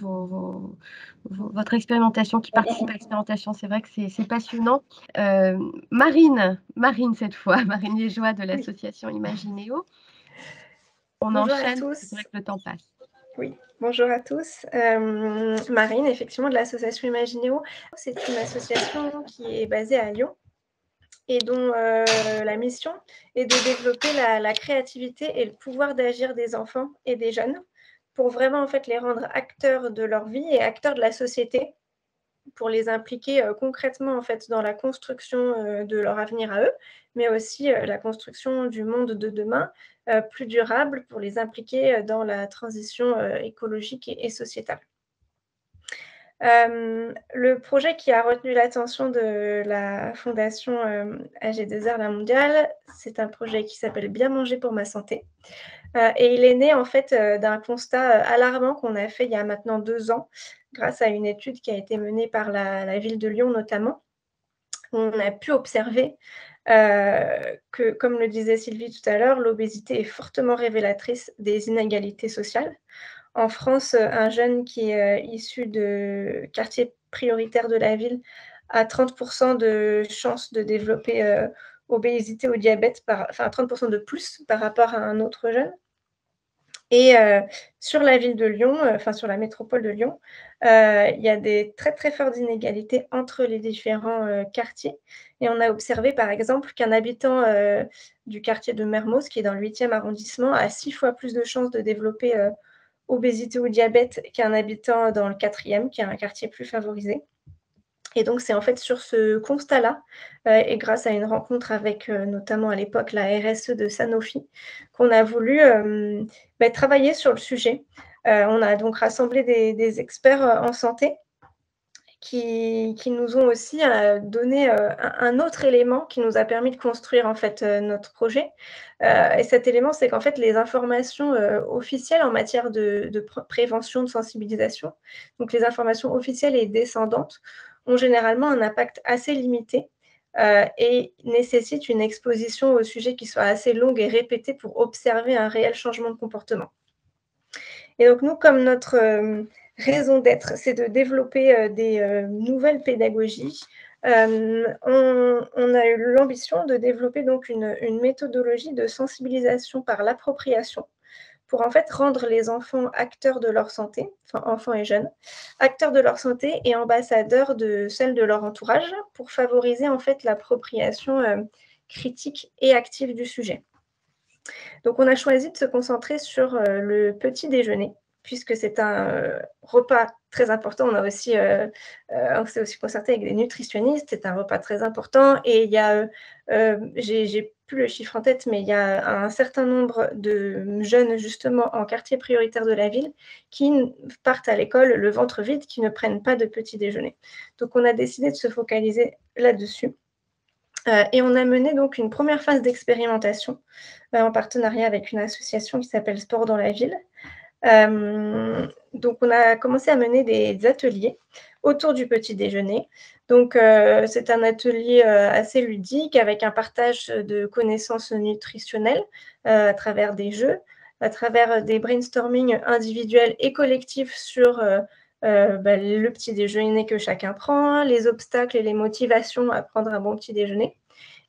votre expérimentation, qui participent à l'expérimentation. C'est vrai que c'est passionnant. Marine cette fois, Marine Liégeois de l'association Imagineo. Bonjour enchaîne, c'est vrai que le temps passe. Oui, bonjour à tous. Marine, effectivement, de l'association Imagineo. C'est une association qui est basée à Lyon et dont la mission est de développer la créativité et le pouvoir d'agir des enfants et des jeunes pour vraiment en fait, les rendre acteurs de leur vie et acteurs de la société, pour les impliquer concrètement en fait, dans la construction de leur avenir à eux, mais aussi la construction du monde de demain plus durable, pour les impliquer dans la transition écologique et sociétale. Le projet qui a retenu l'attention de la Fondation AG2R La Mondiale, c'est un projet qui s'appelle « Bien manger pour ma santé ». Et il est né en fait d'un constat alarmant qu'on a fait il y a maintenant 2 ans, grâce à une étude qui a été menée par la ville de Lyon notamment. On a pu observer que, comme le disait Sylvie tout à l'heure, l'obésité est fortement révélatrice des inégalités sociales. En France, un jeune qui est issu de quartiers prioritaires de la ville a 30% de chances de développer obésité ou diabète, enfin 30% de plus par rapport à un autre jeune. Et sur la ville de Lyon, enfin sur la métropole de Lyon, il y a des très très fortes inégalités entre les différents quartiers. Et on a observé par exemple qu'un habitant du quartier de Mermoz, qui est dans le 8e arrondissement, a 6 fois plus de chances de développer obésité ou diabète qu'un habitant dans le 4e, qui est un quartier plus favorisé. Et donc, c'est en fait sur ce constat-là, et grâce à une rencontre avec notamment à l'époque la RSE de Sanofi, qu'on a voulu travailler sur le sujet. On a donc rassemblé des experts en santé qui nous ont aussi donné un autre élément qui nous a permis de construire en fait notre projet. Et cet élément, c'est qu'en fait, les informations officielles en matière de prévention, de sensibilisation, donc les informations officielles et descendantes, ont généralement un impact assez limité et nécessitent une exposition au sujet qui soit assez longue et répétée pour observer un réel changement de comportement. Et donc nous, comme notre raison d'être, c'est de développer des nouvelles pédagogies, on a eu l'ambition de développer donc une méthodologie de sensibilisation par l'appropriation, pour en fait rendre les enfants acteurs de leur santé, enfin enfants et jeunes, acteurs de leur santé et ambassadeurs de celle de leur entourage, pour favoriser en fait l'appropriation critique et active du sujet. Donc, on a choisi de se concentrer sur le petit déjeuner, puisque c'est un repas très important. On s'est aussi concerté avec des nutritionnistes, c'est un repas très important. Et il y a, j'ai plus le chiffre en tête, mais il y a un certain nombre de jeunes, justement, en quartier prioritaire de la ville, qui partent à l'école le ventre vide, qui ne prennent pas de petit déjeuner. Donc, on a décidé de se focaliser là-dessus. Et on a mené donc une première phase d'expérimentation en partenariat avec une association qui s'appelle Sport dans la Ville. Donc, on a commencé à mener des ateliers autour du petit déjeuner. Donc, c'est un atelier assez ludique avec un partage de connaissances nutritionnelles à travers des jeux, à travers des brainstorming individuels et collectifs sur le petit déjeuner que chacun prend, les obstacles et les motivations à prendre un bon petit déjeuner.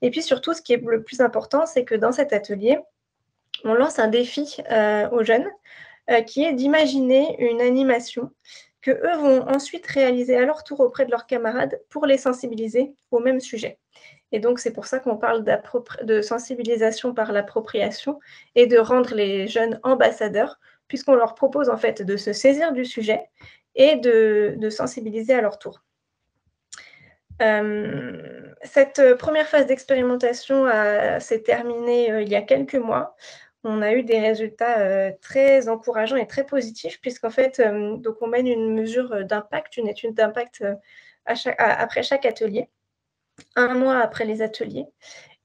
Et puis surtout, ce qui est le plus important, c'est que dans cet atelier, on lance un défi aux jeunes qui est d'imaginer une animation que eux vont ensuite réaliser à leur tour auprès de leurs camarades pour les sensibiliser au même sujet. Et donc, c'est pour ça qu'on parle de sensibilisation par l'appropriation et de rendre les jeunes ambassadeurs, puisqu'on leur propose en fait de se saisir du sujet et de sensibiliser à leur tour. Cette première phase d'expérimentation s'est terminée il y a quelques mois. On a eu des résultats très encourageants et très positifs, puisqu'en fait, donc on mène une mesure d'impact, une étude d'impact après chaque atelier, un mois après les ateliers.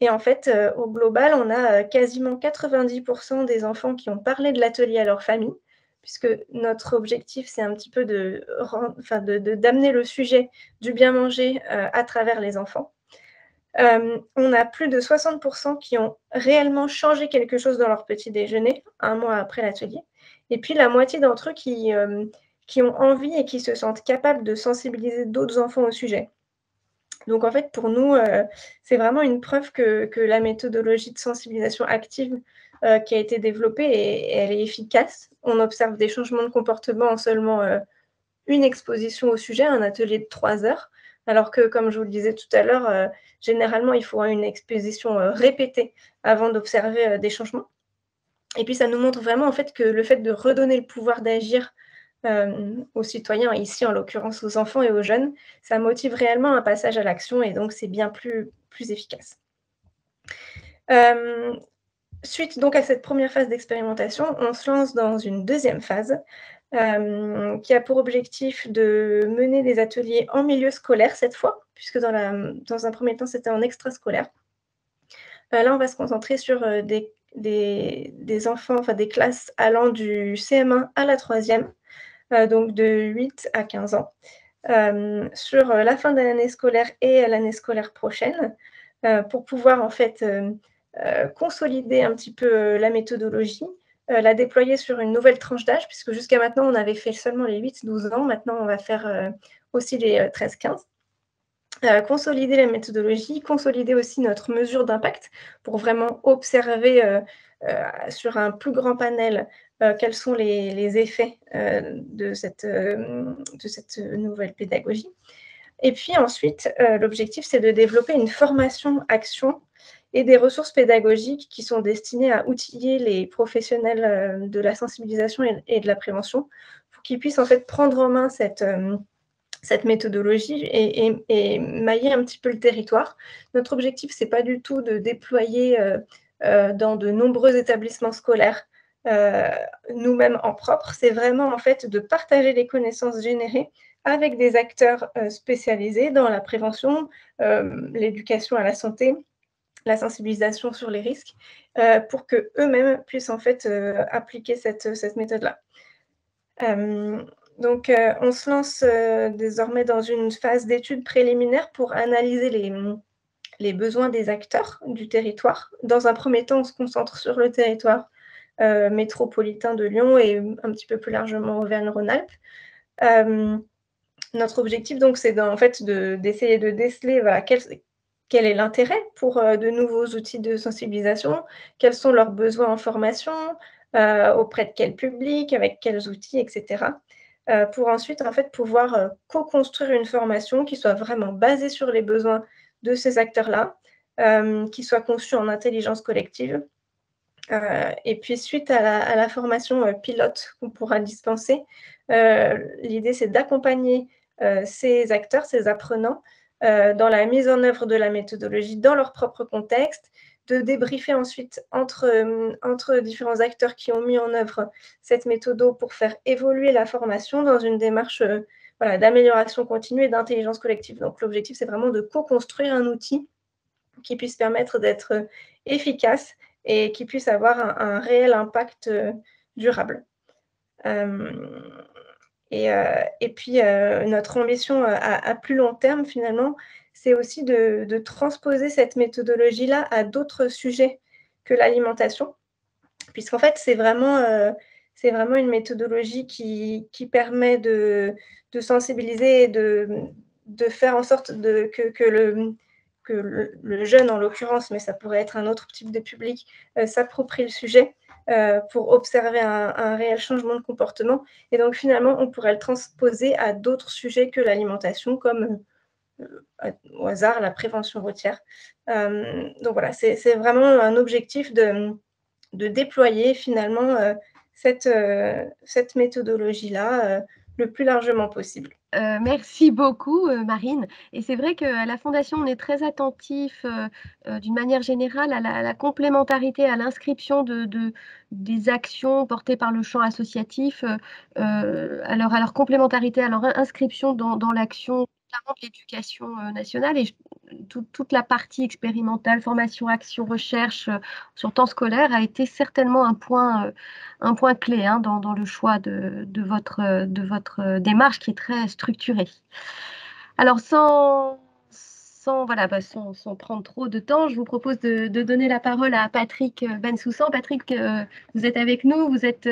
Et en fait, au global, on a quasiment 90% des enfants qui ont parlé de l'atelier à leur famille, puisque notre objectif, c'est un petit peu d'amener le sujet du bien manger à travers les enfants. On a plus de 60% qui ont réellement changé quelque chose dans leur petit déjeuner, un mois après l'atelier. Et puis, la moitié d'entre eux qui ont envie et qui se sentent capables de sensibiliser d'autres enfants au sujet. Donc, en fait, pour nous, c'est vraiment une preuve que la méthodologie de sensibilisation active qui a été développée, elle est efficace. On observe des changements de comportement en seulement une exposition au sujet, un atelier de 3 heures. Alors que, comme je vous le disais tout à l'heure, généralement, il faut une exposition répétée avant d'observer des changements. Et puis, ça nous montre vraiment en fait, que le fait de redonner le pouvoir d'agir aux citoyens, ici en l'occurrence aux enfants et aux jeunes, ça motive réellement un passage à l'action et donc c'est bien plus efficace. Suite donc à cette première phase d'expérimentation, on se lance dans une deuxième phase qui a pour objectif de mener des ateliers en milieu scolaire cette fois, puisque dans un premier temps c'était en extrascolaire. Là on va se concentrer sur des enfants, enfin des classes allant du CM1 à la 3e, donc de 8 à 15 ans, sur la fin de l'année scolaire et l'année scolaire prochaine, pour pouvoir en fait consolider un petit peu la méthodologie, la déployer sur une nouvelle tranche d'âge, puisque jusqu'à maintenant, on avait fait seulement les 8-12 ans, maintenant on va faire aussi les 13-15. Consolider la méthodologie, consolider aussi notre mesure d'impact pour vraiment observer sur un plus grand panel quels sont les effets de cette nouvelle pédagogie. Et puis ensuite, l'objectif, c'est de développer une formation action et des ressources pédagogiques qui sont destinées à outiller les professionnels de la sensibilisation et de la prévention pour qu'ils puissent en fait prendre en main cette méthodologie et mailler un petit peu le territoire. Notre objectif, c'est pas du tout de déployer dans de nombreux établissements scolaires nous-mêmes en propre, c'est vraiment en fait de partager les connaissances générées avec des acteurs spécialisés dans la prévention, l'éducation à la santé, la sensibilisation sur les risques, pour que eux-mêmes puissent en fait appliquer cette méthode-là. Donc, on se lance désormais dans une phase d'études préliminaires pour analyser les besoins des acteurs du territoire. Dans un premier temps, on se concentre sur le territoire métropolitain de Lyon et un petit peu plus largement Auvergne-Rhône-Alpes. Notre objectif, donc, c'est en fait d'essayer de déceler voilà, quel est l'intérêt pour de nouveaux outils de sensibilisation, quels sont leurs besoins en formation, auprès de quel public, avec quels outils, etc. Pour ensuite en fait, pouvoir co-construire une formation qui soit vraiment basée sur les besoins de ces acteurs-là, qui soit conçue en intelligence collective Et puis, suite à la formation pilote qu'on pourra dispenser, l'idée, c'est d'accompagner ces acteurs, ces apprenants, dans la mise en œuvre de la méthodologie dans leur propre contexte, de débriefer ensuite entre différents acteurs qui ont mis en œuvre cette méthodo pour faire évoluer la formation dans une démarche voilà, d'amélioration continue et d'intelligence collective. Donc, l'objectif, c'est vraiment de co-construire un outil qui puisse permettre d'être efficace et qui puisse avoir un réel impact durable. Et puis, notre ambition à plus long terme, finalement, c'est aussi de transposer cette méthodologie-là à d'autres sujets que l'alimentation, puisqu'en fait, c'est vraiment une méthodologie qui permet de sensibiliser et de faire en sorte que le jeune, en l'occurrence, mais ça pourrait être un autre type de public, s'approprie le sujet pour observer un réel changement de comportement. Et donc, finalement, on pourrait le transposer à d'autres sujets que l'alimentation, comme au hasard la prévention routière. Donc, voilà, c'est vraiment un objectif de déployer, finalement, cette méthodologie-là le plus largement possible. Merci beaucoup, Marine. Et c'est vrai qu'à la Fondation, on est très attentif d'une manière générale à la complémentarité, à l'inscription des actions portées par le champ associatif, à leur complémentarité, à leur inscription dans l'action, notamment de l'éducation nationale et toute la partie expérimentale, formation, action, recherche sur temps scolaire a été certainement un point clé hein, dans le choix de votre démarche qui est très structurée. Alors sans prendre trop de temps, je vous propose de donner la parole à Patrick Bensoussan. Patrick, vous êtes avec nous, vous êtes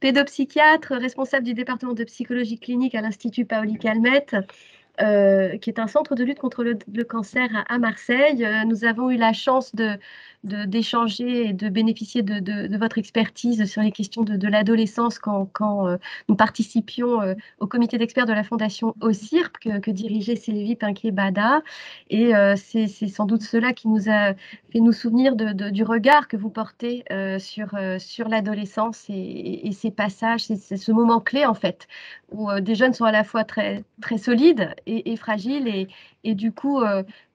pédopsychiatre, responsable du département de psychologie clinique à l'Institut Paoli-Calmette, qui est un centre de lutte contre le cancer à Marseille. Nous avons eu la chance d'échanger et de bénéficier de votre expertise sur les questions de l'adolescence quand nous participions au comité d'experts de la Fondation OSIRP que dirigeait Sylvie Pinquier-Bada. Et c'est sans doute cela qui nous a fait nous souvenir du regard que vous portez sur l'adolescence et ces passages, c'est ce moment clé en fait, où des jeunes sont à la fois très, très solides et fragiles et du coup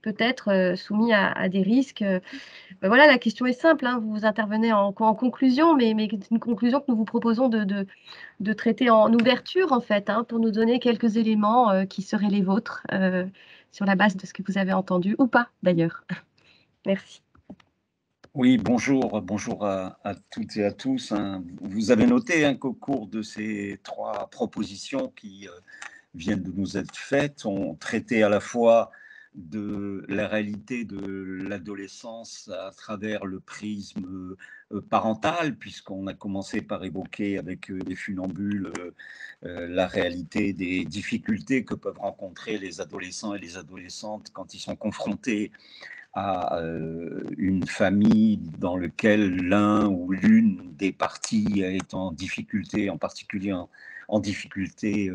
peut-être soumis à des risques. Ben voilà, la question est simple, hein, vous intervenez en conclusion, mais une conclusion que nous vous proposons de traiter en ouverture en fait, hein, pour nous donner quelques éléments qui seraient les vôtres sur la base de ce que vous avez entendu ou pas d'ailleurs. Merci. Oui, bonjour à toutes et à tous. Hein. Vous avez noté hein, qu'au cours de ces trois propositions qui viennent de nous être faites, on traitait à la fois de la réalité de l'adolescence à travers le prisme parental, puisqu'on a commencé par évoquer avec les funambules la réalité des difficultés que peuvent rencontrer les adolescents et les adolescentes quand ils sont confrontés à une famille dans laquelle l'un ou l'une des parties est en difficulté, en particulier en difficulté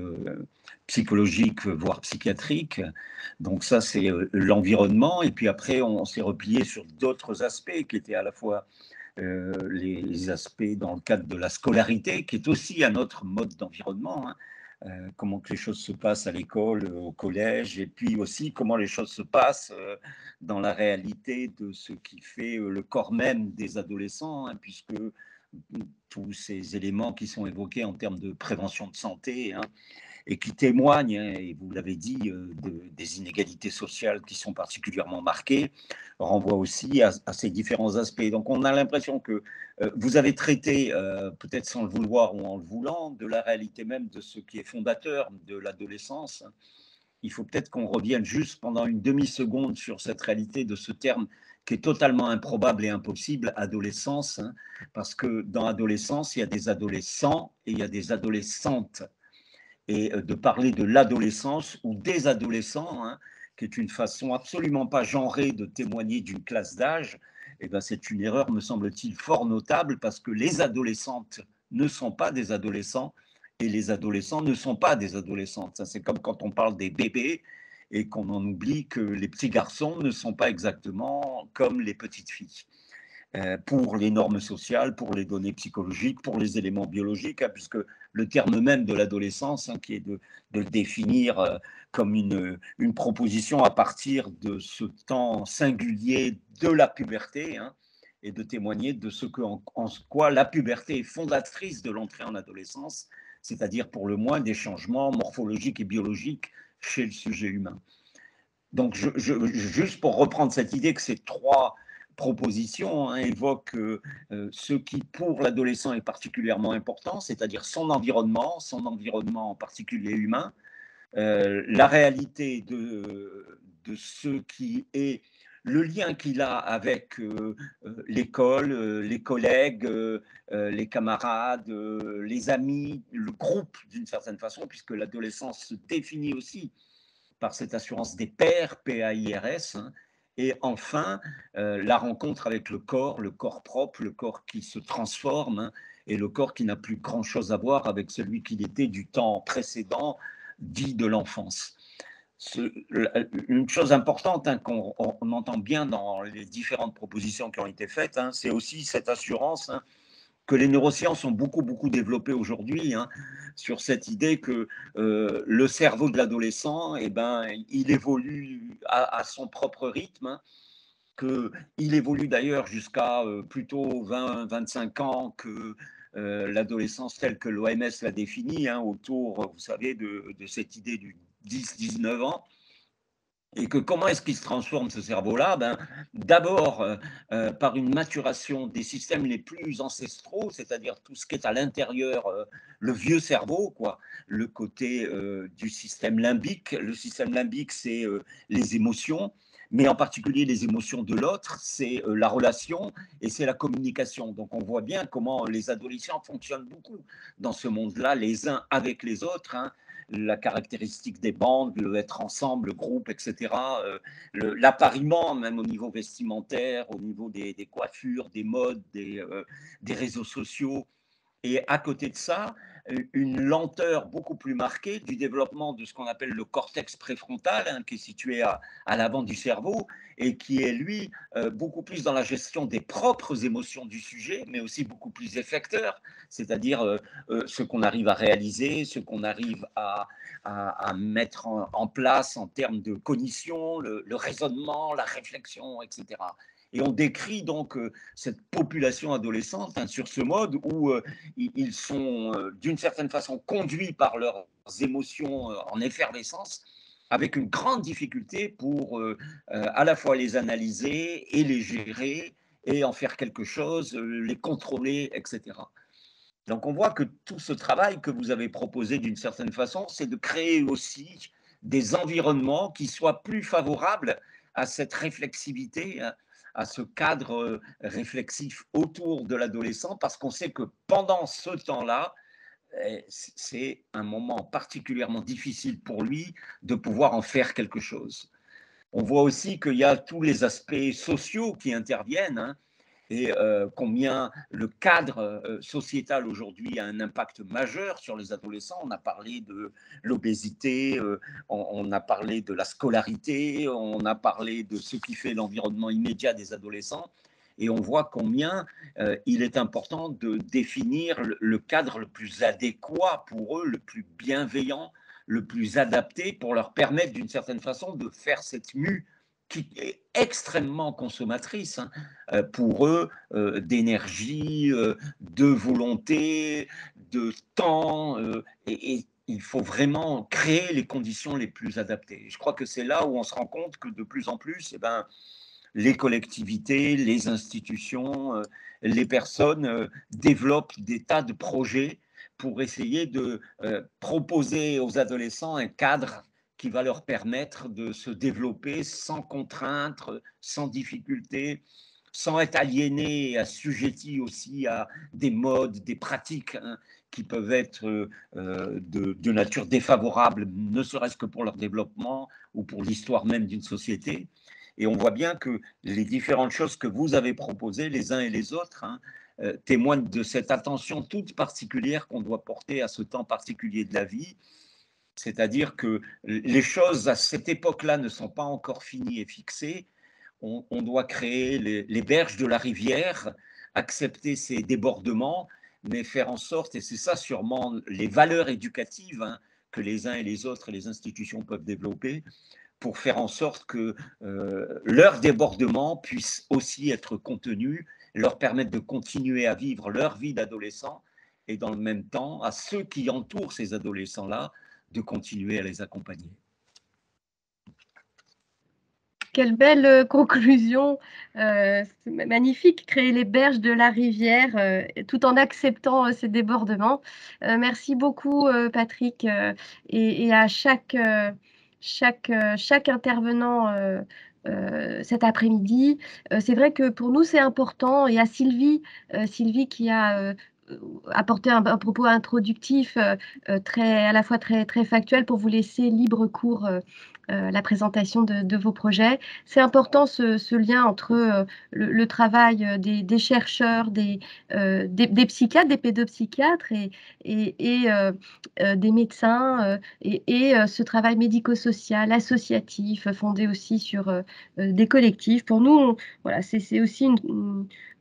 psychologique, voire psychiatrique. Donc ça, c'est l'environnement. Et puis après, on s'est replié sur d'autres aspects qui étaient à la fois les aspects dans le cadre de la scolarité, qui est aussi un autre mode d'environnement, hein. Comment que les choses se passent à l'école, au collège, et puis aussi comment les choses se passent dans la réalité de ce qui fait le corps même des adolescents, hein, puisque tous ces éléments qui sont évoqués en termes de prévention de santé hein, et qui témoignent, hein, et vous l'avez dit, des inégalités sociales qui sont particulièrement marquées, renvoient aussi à ces différents aspects. Donc on a l'impression que vous avez traité, peut-être sans le vouloir ou en le voulant, de la réalité même de ce qui est fondateur de l'adolescence. Il faut peut-être qu'on revienne juste pendant une demi-seconde sur cette réalité de ce terme qui est totalement improbable et impossible, adolescence, hein, parce que dans adolescence, il y a des adolescents et il y a des adolescentes. Et de parler de l'adolescence ou des adolescents, hein, qui est une façon absolument pas genrée de témoigner d'une classe d'âge, eh ben c'est une erreur, me semble-t-il, fort notable, parce que les adolescentes ne sont pas des adolescents et les adolescents ne sont pas des adolescentes. Ça, c'est comme quand on parle des bébés, et qu'on en oublie que les petits garçons ne sont pas exactement comme les petites filles. pour les normes sociales, pour les données psychologiques, pour les éléments biologiques, hein, puisque le terme même de l'adolescence, hein, qui est de le définir comme une proposition à partir de ce temps singulier de la puberté, hein, et de témoigner de ce que, en quoi la puberté est fondatrice de l'entrée en adolescence, c'est-à-dire pour le moins des changements morphologiques et biologiques chez le sujet humain. Donc, juste pour reprendre cette idée que ces trois propositions, hein, évoquent ce qui, pour l'adolescent, est particulièrement important, c'est-à-dire son environnement en particulier humain, la réalité de ce qui est le lien qu'il a avec l'école, les collègues, les camarades, les amis, le groupe d'une certaine façon, puisque l'adolescence se définit aussi par cette assurance des pairs, PAIRS, hein, et enfin la rencontre avec le corps propre, le corps qui se transforme, hein, et le corps qui n'a plus grand-chose à voir avec celui qu'il était du temps précédent, dit de l'enfance. Une chose importante, hein, qu'on entend bien dans les différentes propositions qui ont été faites, hein, c'est aussi cette assurance, hein, que les neurosciences ont beaucoup développée aujourd'hui, hein, sur cette idée que le cerveau de l'adolescent, eh ben, il évolue à son propre rythme, hein, qu'il évolue d'ailleurs jusqu'à plutôt 20-25 ans que l'adolescence telle que l'OMS la définit, hein, autour, vous savez, de cette idée du 10-19 ans, et que comment est-ce qu'il se transforme ce cerveau-là? Ben, d'abord par une maturation des systèmes les plus ancestraux, c'est-à-dire tout ce qui est à l'intérieur, le vieux cerveau, quoi, le côté du système limbique. Le système limbique, c'est les émotions, mais en particulier les émotions de l'autre, c'est la relation et c'est la communication. Donc on voit bien comment les adolescents fonctionnent beaucoup dans ce monde-là, les uns avec les autres, hein. La caractéristique des bandes, le être ensemble, le groupe, etc., l'appariement même au niveau vestimentaire, au niveau des coiffures, des modes, des réseaux sociaux. Et à côté de ça, une lenteur beaucoup plus marquée du développement de ce qu'on appelle le cortex préfrontal, hein, qui est situé à l'avant du cerveau et qui est, lui, beaucoup plus dans la gestion des propres émotions du sujet, mais aussi beaucoup plus effecteur, c'est-à-dire ce qu'on arrive à réaliser, ce qu'on arrive à mettre en place en termes de cognition, le raisonnement, la réflexion, etc. Et on décrit donc cette population adolescente, hein, sur ce mode où ils sont d'une certaine façon conduits par leurs émotions en effervescence, avec une grande difficulté pour à la fois les analyser et les gérer et en faire quelque chose, les contrôler, etc. Donc on voit que tout ce travail que vous avez proposé d'une certaine façon, c'est de créer aussi des environnements qui soient plus favorables à cette réflexivité, hein, à ce cadre réflexif autour de l'adolescent, parce qu'on sait que pendant ce temps-là, c'est un moment particulièrement difficile pour lui de pouvoir en faire quelque chose. On voit aussi qu'il y a tous les aspects sociaux qui interviennent, hein, et combien le cadre sociétal aujourd'hui a un impact majeur sur les adolescents. On a parlé de l'obésité, on a parlé de la scolarité, on a parlé de ce qui fait l'environnement immédiat des adolescents, et on voit combien il est important de définir le cadre le plus adéquat pour eux, le plus bienveillant, le plus adapté, pour leur permettre d'une certaine façon de faire cette mue qui est extrêmement consommatrice, hein, pour eux, d'énergie, de volonté, de temps, et il faut vraiment créer les conditions les plus adaptées. Je crois que c'est là où on se rend compte que de plus en plus, eh ben, les collectivités, les institutions, les personnes développent des tas de projets pour essayer de proposer aux adolescents un cadre qui va leur permettre de se développer sans contrainte, sans difficulté, sans être aliéné et assujetti aussi à des modes, des pratiques, hein, qui peuvent être de nature défavorable, ne serait-ce que pour leur développement ou pour l'histoire même d'une société. Et on voit bien que les différentes choses que vous avez proposées, les uns et les autres, hein, témoignent de cette attention toute particulière qu'on doit porter à ce temps particulier de la vie. C'est-à-dire que les choses à cette époque-là ne sont pas encore finies et fixées. on doit créer les berges de la rivière, accepter ces débordements, mais faire en sorte, et c'est ça sûrement les valeurs éducatives hein, que les uns et les autres et les institutions peuvent développer, pour faire en sorte que leur débordement puisse aussi être contenu, leur permettre de continuer à vivre leur vie d'adolescent et dans le même temps, à ceux qui entourent ces adolescents-là, de continuer à les accompagner. Quelle belle conclusion, c'est magnifique, créer les berges de la rivière tout en acceptant ces débordements. Merci beaucoup Patrick et à chaque intervenant cet après-midi. C'est vrai que pour nous c'est important et à Sylvie, Sylvie qui a apporter un propos introductif à la fois très factuel pour vous laisser libre cours la présentation de vos projets. C'est important ce lien entre le travail des chercheurs, des psychiatres, des pédopsychiatres et des médecins et ce travail médico-social, associatif, fondé aussi sur des collectifs. Pour nous, voilà, c'est aussi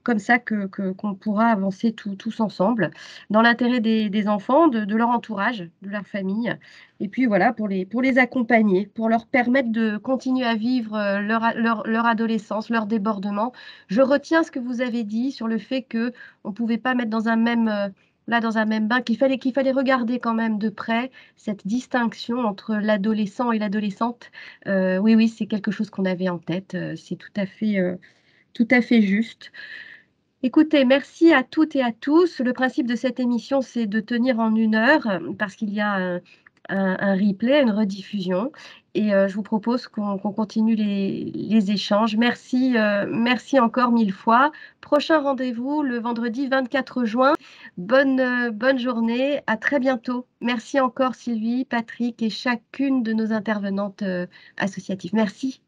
comme ça qu'on pourra avancer tous ensemble, dans l'intérêt des enfants, de leur entourage, de leur famille, et puis voilà, pour les accompagner, pour leur permettre de continuer à vivre leur adolescence, leur débordement. Je retiens ce que vous avez dit sur le fait qu'on ne pouvait pas mettre dans un même bain, qu'il fallait regarder quand même de près cette distinction entre l'adolescent et l'adolescente. Oui, c'est quelque chose qu'on avait en tête, c'est tout à fait juste. Écoutez, merci à toutes et à tous. Le principe de cette émission, c'est de tenir en 1 heure parce qu'il y a un replay, une rediffusion. Et je vous propose qu'on continue les échanges. Merci encore 1000 fois. Prochain rendez-vous le vendredi 24 juin. Bonne journée, à très bientôt. Merci encore Sylvie, Patrick et chacune de nos intervenantes associatives. Merci.